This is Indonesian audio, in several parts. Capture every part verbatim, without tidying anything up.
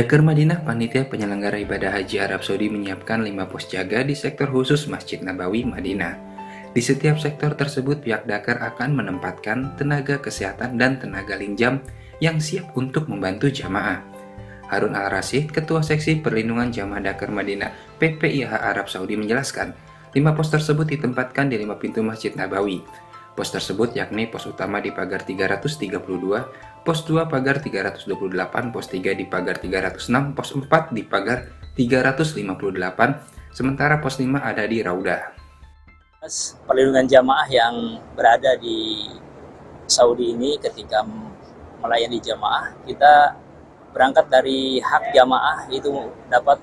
Daker Madinah, panitia penyelenggara ibadah haji Arab Saudi, menyiapkan lima pos jaga di sektor khusus Masjid Nabawi, Madinah. Di setiap sektor tersebut, pihak Daker akan menempatkan tenaga kesehatan dan tenaga linjam yang siap untuk membantu jamaah. Harun Al Rasyid, Ketua Seksi Perlindungan Jamaah Daker Madinah P P I H Arab Saudi, menjelaskan, lima pos tersebut ditempatkan di lima pintu Masjid Nabawi. Pos tersebut yakni pos utama di pagar tiga ratus tiga puluh dua, pos dua pagar tiga ratus dua puluh delapan, pos tiga di pagar tiga ratus enam, pos empat di pagar tiga ratus lima puluh delapan, sementara pos lima ada di Raudhah. Perlindungan jamaah yang berada di Saudi ini ketika melayani jamaah, kita berangkat dari hak jamaah itu dapat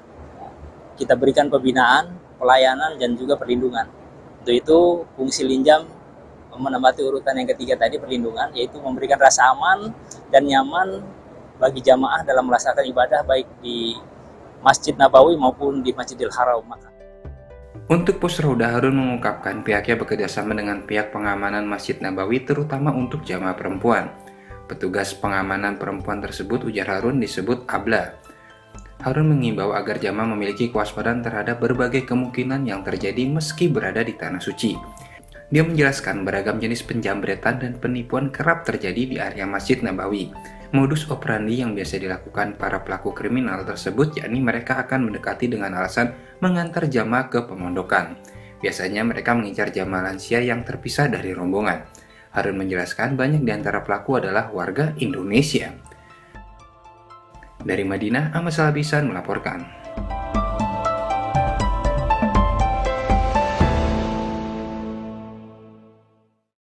kita berikan pembinaan, pelayanan, dan juga perlindungan. Untuk itu fungsi linjam menempati urutan yang ketiga tadi, perlindungan, yaitu memberikan rasa aman dan nyaman bagi jamaah dalam melaksanakan ibadah baik di Masjid Nabawi maupun di Masjidil Haram. Untuk Pusroda, Harun mengungkapkan pihaknya bekerjasama dengan pihak pengamanan Masjid Nabawi terutama untuk jamaah perempuan. Petugas pengamanan perempuan tersebut, ujar Harun, disebut Abla. Harun mengimbau agar jamaah memiliki kewaspadaan terhadap berbagai kemungkinan yang terjadi meski berada di tanah suci. Dia menjelaskan beragam jenis penjambretan dan penipuan kerap terjadi di area Masjid Nabawi. Modus operandi yang biasa dilakukan para pelaku kriminal tersebut yakni mereka akan mendekati dengan alasan mengantar jamaah ke pemondokan. Biasanya mereka mengincar jamaah lansia yang terpisah dari rombongan. Harun menjelaskan banyak di antara pelaku adalah warga Indonesia. Dari Madinah, Amasal Abisan melaporkan.